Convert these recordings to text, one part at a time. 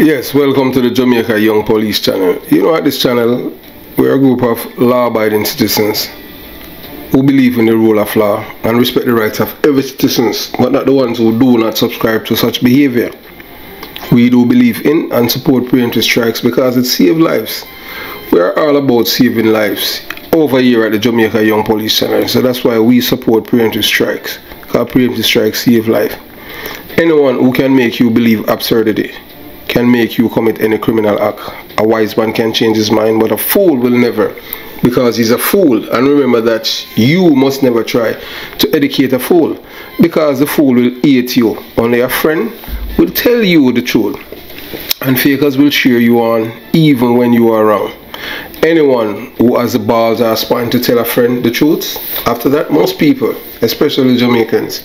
Yes, welcome to the Jamaica Young Police channel. You know, at this channel, we're a group of law-abiding citizens who believe in the rule of law and respect the rights of every citizen, but not the ones who do not subscribe to such behavior. We do believe in and support preemptive strikes because it saves lives. We are all about saving lives over here at the Jamaica Young Police channel, so that's why we support preemptive strikes, because preemptive strikes save life. Anyone who can make you believe absurdity can make you commit any criminal act. A wise man can change his mind, but a fool will never, because he's a fool. And remember that you must never try to educate a fool, because the fool will hate you. Only a friend will tell you the truth, and fakers will cheer you on even when you are wrong. Anyone who has the balls or spine to tell a friend the truth, after that most people, especially Jamaicans,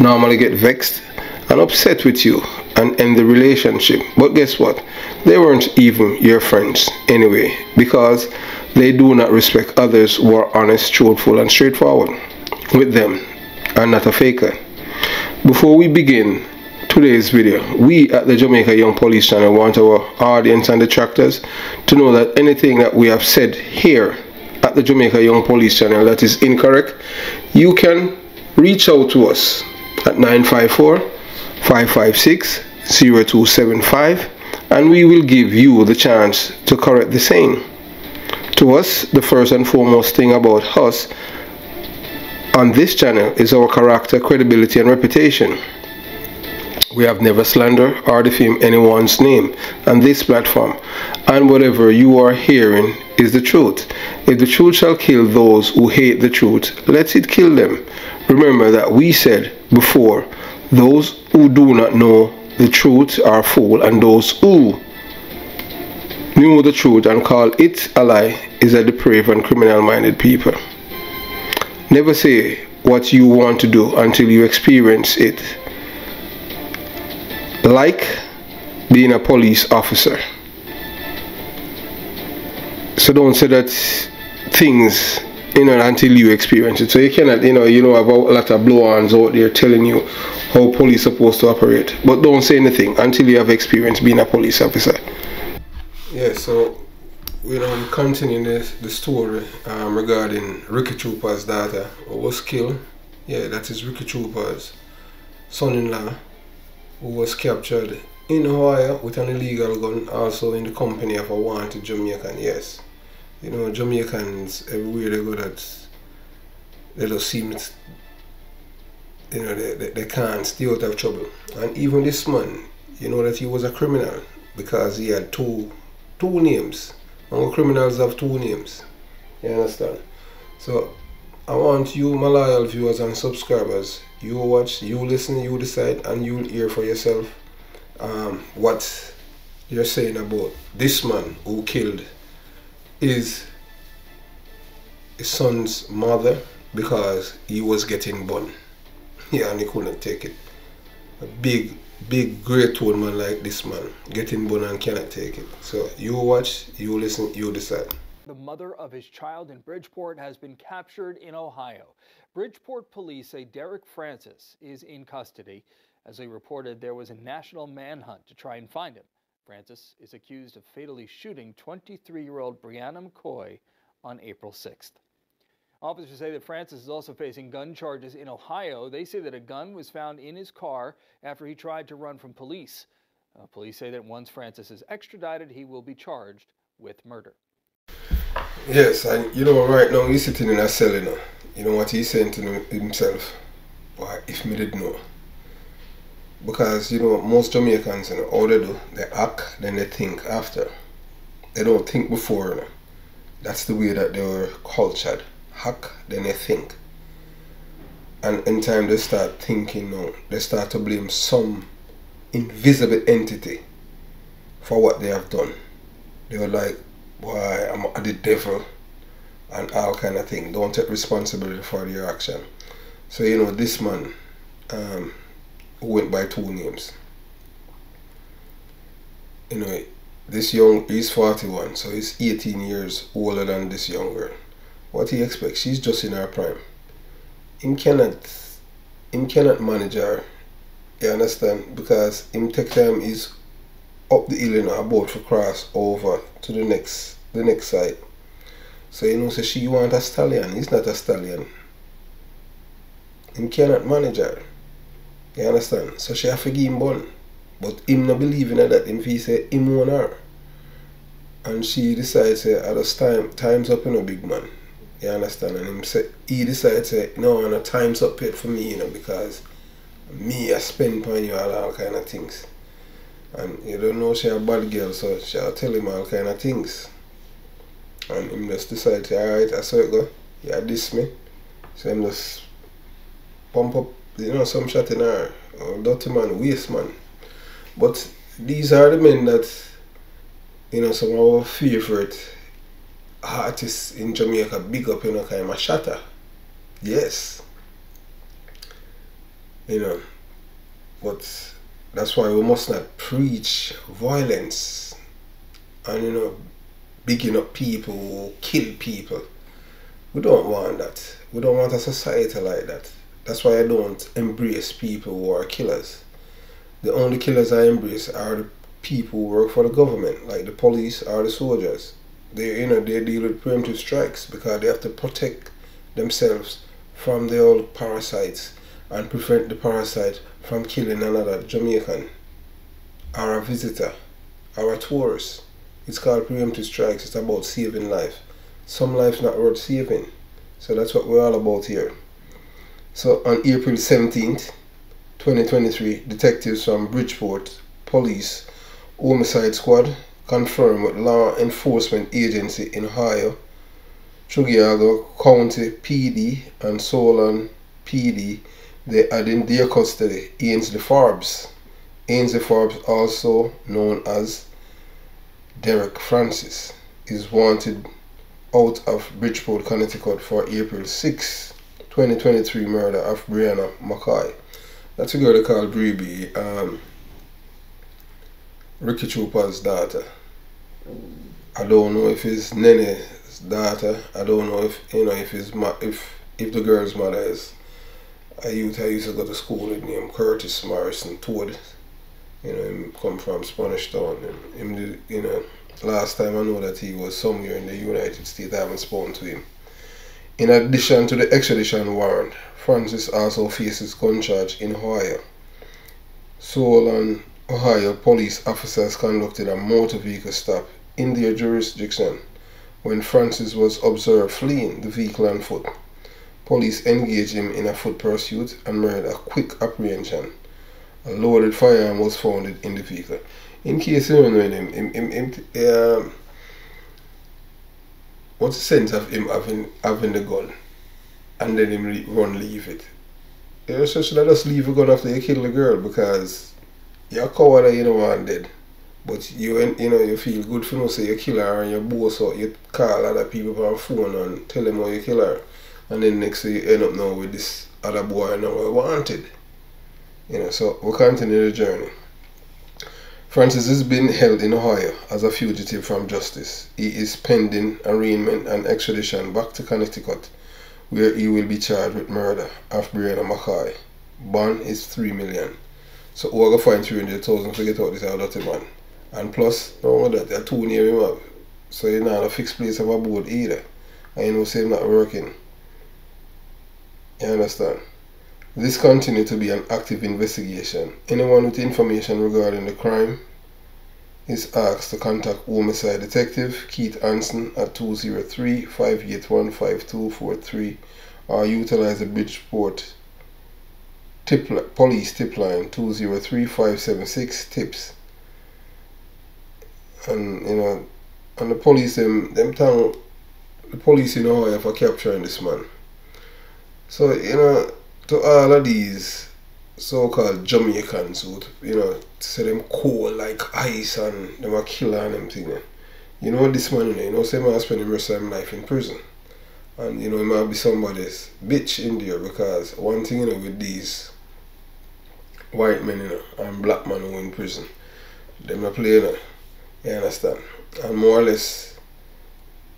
normally get vexed and upset with you and end the relationship. But guess what? They weren't even your friends anyway, because they do not respect others who are honest, truthful and straightforward with them and not a faker. Before we begin today's video, we at the Jamaica Young Police channel want our audience and detractors to know that anything that we have said here at the Jamaica Young Police channel that is incorrect, you can reach out to us at 954-556-0275 and we will give you the chance to correct the same. To us, the first and foremost thing about us on this channel is our character, credibility and reputation. We have never slandered or defamed anyone's name on this platform, and whatever you are hearing is the truth. If the truth shall kill those who hate the truth, let it kill them. Remember that we said before, those who do not know the truth are fools, and those who knew the truth and call it a lie is a depraved and criminal-minded people. Never say what you want to do until you experience it. Like being a police officer. So don't say that things, you know, until you experience it. So you cannot, you know about a lot of blow-ons out there telling you how police are supposed to operate. But don't say anything until you have experienced being a police officer. Yeah, so we're continuing the story regarding Ricky Trooper's daughter who was killed. Yeah, that is Ricky Trooper's son-in-law who was captured in Ohio with an illegal gun, also in the company of a wanted Jamaican. Yes. You know, Jamaicans, everywhere they go, that they just seem, you know, they can't stay out of trouble. And even this man, you know that he was a criminal because he had two names. And criminals have two names. You understand? So I want you, my loyal viewers and subscribers, you watch, you listen, you decide, and you'll hear for yourself what you're saying about this man who killed his son's mother because he was getting burned. Yeah, and he couldn't take it. A big great old man like this man getting burned and cannot take it. So you watch, you listen, you decide. The mother of his child in Bridgeport has been captured in Ohio. Bridgeport police say Derek Francis is in custody. As they reported, there was a national manhunt to try and find him. Francis is accused of fatally shooting 23-year-old Brianna McCoy on April 6th. Officers say that Francis is also facing gun charges in Ohio. They say that a gun was found in his car after he tried to run from police. Police say that once Francis is extradited, he will be charged with murder. Yes, and you know, right now he's sitting in a cell, you know. You know what he's saying to himself? Why, if me did know. Because, you know, most Jamaicans, you know, all they do, they act, then they think after. They don't think before, you know. That's the way that they were cultured. Act, then they think. And in time they start thinking now, they start to blame some invisible entity for what they have done. They were like, why, I'm the devil and all kind of thing. Don't take responsibility for your action. So, you know, this man who went by two names, you know, this young, he's 41, so he's 18 years older than this young girl. What he expects, she's just in her prime. Him cannot manage her, you understand, because him take time, he's up the hill and about to cross over to the next side. So you know, so she want a stallion. He's not a stallion. He cannot manage her. You understand? So she have to give him bun. But him not believing her that him fee say him want her. And she decides say at this time, time's up, you know, big man. You understand? And him say, he decides say, no, no, time's up yet for me, you know, because me I spend on you and all kind of things. And you don't know she a bad girl, so she'll tell him all kind of things. And him just decide say, alright, I saw it go, yeah, diss me. So him just pump up, you know, some shot in her, dirty man, waste man. But these are the men that, you know, some of our favorite artists in Jamaica big up, you know, kind of shatter. Yes. You know, but that's why we must not preach violence and, you know, bigging up people who kill people. We don't want that. We don't want a society like that. That's why I don't embrace people who are killers. The only killers I embrace are the people who work for the government, like the police or the soldiers. They, you know, they deal with preemptive strikes because they have to protect themselves from the old parasites and prevent the parasite from killing another Jamaican or a visitor or a tourist. It's called preemptive strikes. It's about saving life. Some life not worth saving. So that's what we're all about here. So on April 17th, 2023, detectives from Bridgeport Police Homicide Squad confirmed with law enforcement agency in Ohio, Trumbull County PD and Solon PD, they had in their custody Ainsley Forbes. Ainsley Forbes, also known as Derek Francis, is wanted out of Bridgeport, Connecticut for April 6, 2023 murder of Brianna McCoy. That's a girl they call Bree, Ricky Trooper's daughter. I don't know if it's Nene's daughter. I don't know if, you know, if the girl's mother is a youth I used to go to school with named Curtis Morrison Toad. You know, him come from Spanish Town. And him, you know, last time I know that he was somewhere in the United States, I haven't spoken to him. In addition to the extradition warrant, Francis also faces gun charge in Ohio. Solon, Ohio police officers conducted a motor vehicle stop in their jurisdiction when Francis was observed fleeing the vehicle on foot. Police engaged him in a foot pursuit and made a quick apprehension. A loaded firearm was found in the vehicle. In case you don't know him, what's the sense of him having the gun and then him leave it? You know, so should I just leave a gun after you kill the girl? Because you're a coward and you don't want dead. But you know, you feel good for no say you kill her and you boast out, you call other people on phone and tell them how you kill her. And then next thing you end up now with this other boy and now wanted. You know, so we'll continue the journey. Francis is being held in Ohio as a fugitive from justice. He is pending arraignment and extradition back to Connecticut, where he will be charged with murder of Brianna McCoy. Bond is $3 million. So we're going to find 300,000 to get out this other man. And plus, not only that, they're too near him up. So you're not a fixed place of abode either. And you know, say not working. You understand? This continues to be an active investigation. Anyone with information regarding the crime is asked to contact Homicide Detective Keith Anson at 203-581-5243 or utilize the Bridgeport Police tip line 203-576-TIPS. And you know, and the police the police in Ohio for capturing this man. So you know, to all of these so-called Jamaicans who, you know, say them cold like ice and them a killer and them thing, you know this man, you know, say man spend the rest of his life in prison. And you know, he might be somebody's bitch in there, because one thing, you know, with these white men, you know, and black men who in prison, them not play, you know, you understand? And more or less,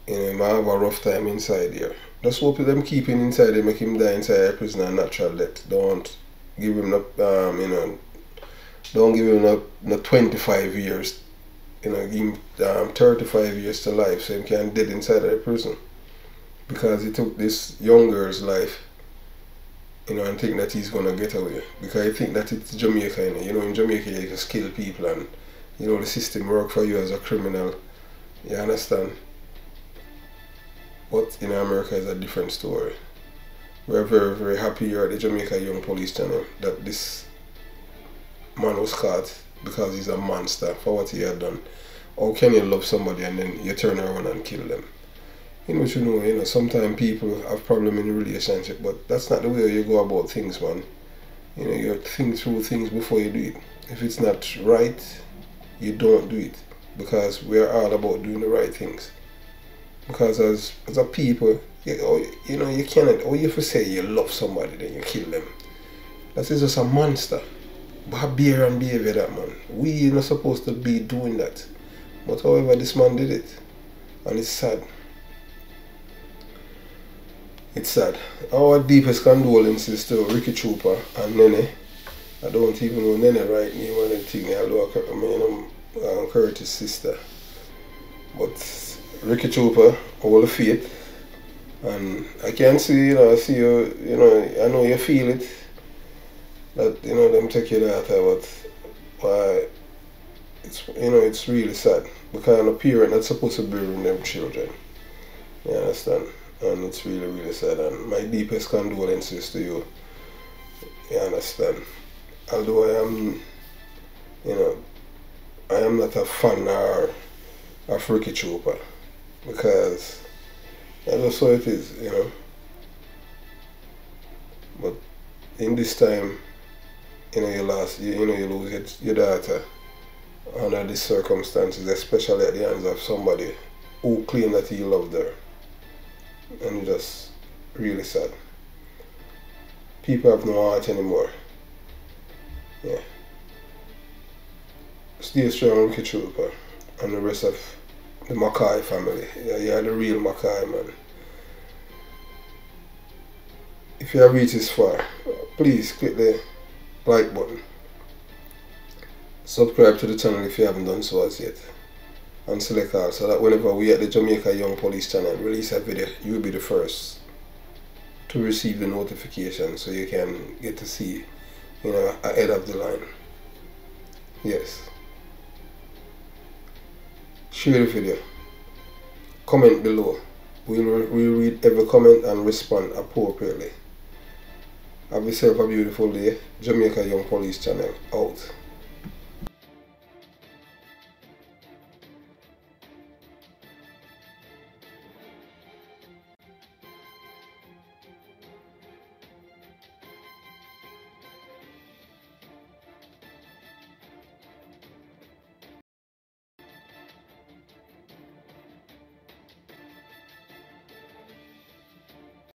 you know, he might have a rough time inside here. Just hope them keep him inside, they make him die inside a prison and natural death. Don't give him no, you know, Don't give him no 25 years. You know, give him 35 years to life, so he can't dead inside of the prison. Because he took this young girl's life, you know, and think that he's going to get away. Because I think that it's Jamaica, you know, in Jamaica they just kill people and, you know, the system works for you as a criminal. You understand? But in America is a different story. We're very, very happy here at the Jamaica Young Police Channel that this man was caught, because he's a monster for what he had done. How can you love somebody and then you turn around and kill them? You know, sometimes people have problems in a relationship, but that's not the way you go about things, man. You know, you think through things before you do it. If it's not right, you don't do it, because we're all about doing the right things. Because as a people, you know, you cannot, or if you say you love somebody, then you kill them. That is just a monster. Barbarian behavior, that man. We're not supposed to be doing that. But however, this man did it, and it's sad. It's sad. Our deepest condolences to Ricky Trooper and Nene. I don't even know Nene right name or anything, although I mean, I'm Curtis' sister. But Ricky Trooper, all the faith. And I can see, you know, I see you, you know, I know you feel it. That, you know, them take your daughter, but why, it's, you know, it's really sad. Because a parent that's supposed to be with them children. You understand? And it's really, really sad, and my deepest condolences to you. You understand? Although I am, you know, I am not a fan of Ricky Trooper, because that's just how it is, you know. But in this time, you know, you lose your daughter under these circumstances, especially at the hands of somebody who claimed that he loved her. And it's just really sad. People have no heart anymore. Yeah. Stay strong, Ricky Trooper, and the rest of the McCoy family. Yeah, you are the real McCoy, man. If you have reached this far, please click the like button. Subscribe to the channel if you haven't done so as yet. And select all, so that whenever we at the Jamaica Young Police Channel release a video, you will be the first to receive the notification, so you can get to see, you know, ahead of the line. Yes. Share the video. Comment below. We'll read every comment and respond appropriately. Have yourself a beautiful day. Jamaica Young Police Channel out.